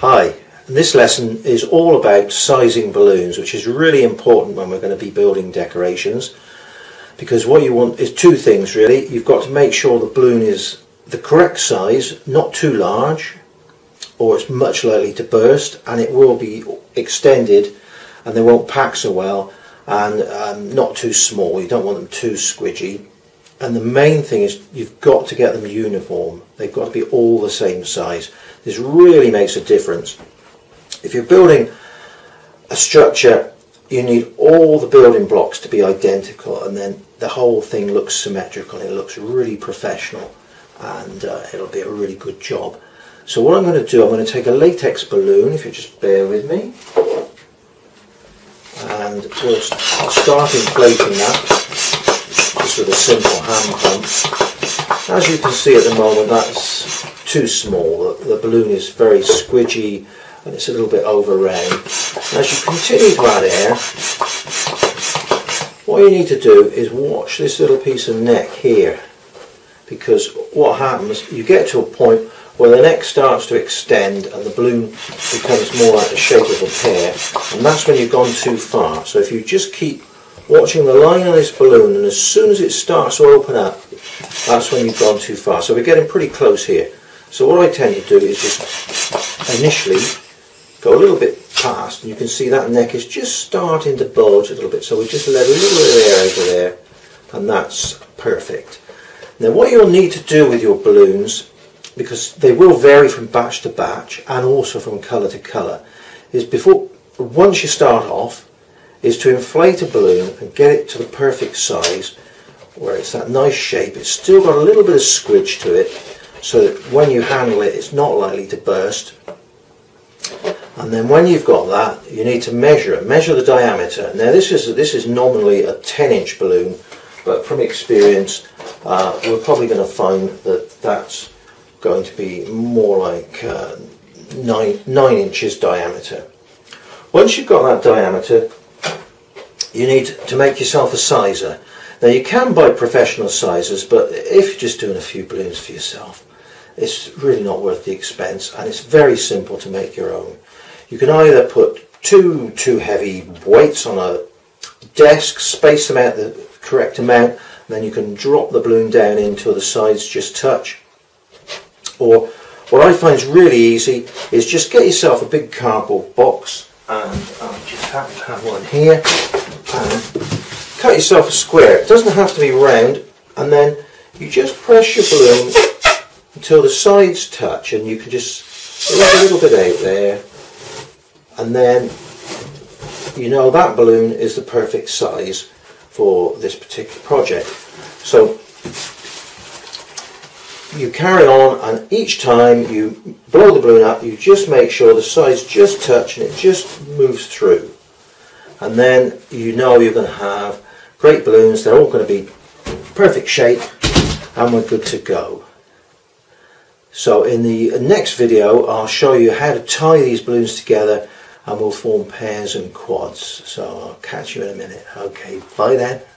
Hi, and this lesson is all about sizing balloons, which is really important when we're going to be building decorations, because what you want is two things really. You've got to make sure the balloon is the correct size, not too large or it's much likely to burst, and it will be extended and they won't pack so well, and not too small, you don't want them too squidgy. And the main thing is you've got to get them uniform. They've got to be all the same size. This really makes a difference. If you're building a structure, you need all the building blocks to be identical, and then the whole thing looks symmetrical. It looks really professional, and it'll be a really good job. So what I'm going to do, I'm going to take a latex balloon, if you just bear with me, and we'll start inflating that just with a simple hand pump. As you can see at the moment, that's too small. The balloon is very squidgy and it's a little bit over round. And as you continue to add air, what you need to do is watch this little piece of neck here, because what happens, you get to a point where the neck starts to extend and the balloon becomes more like the shape of a pear, and that's when you've gone too far. So if you just keep watching the line of this balloon, and as soon as it starts to open up, that's when you've gone too far. So we're getting pretty close here. So what I tend to do is just initially go a little bit past, and you can see that neck is just starting to bulge a little bit, so we just let a little bit of air over there, and that's perfect. Now what you'll need to do with your balloons, because they will vary from batch to batch and also from colour to colour, is once you start off, is to inflate a balloon and get it to the perfect size where it's that nice shape. It's still got a little bit of squidge to it, so that when you handle it, it's not likely to burst. And then when you've got that, you need to measure it. Measure the diameter. Now this is nominally a 10-inch balloon, but from experience we're probably going to find that that's going to be more like 9 inches diameter. Once you've got that diameter, you need to make yourself a sizer. Now you can buy professional sizers, but if you're just doing a few balloons for yourself, it's really not worth the expense, and it's very simple to make your own. You can either put two heavy weights on a desk, space them out the correct amount, and then you can drop the balloon down until the sides just touch. Or what I find is really easy is just get yourself a big cardboard box, and I just happen to have one here, and cut yourself a square. It doesn't have to be round, and then you just press your balloon until the sides touch, and you can just let a little bit out there, and then you know that balloon is the perfect size for this particular project. So you carry on, and each time you blow the balloon up, you just make sure the sides just touch and it just moves through, and then you know you're going to have great balloons. They're all going to be perfect shape, and we're good to go. So in the next video I'll show you how to tie these balloons together, and we'll form pairs and quads. So I'll catch you in a minute. Okay, bye then.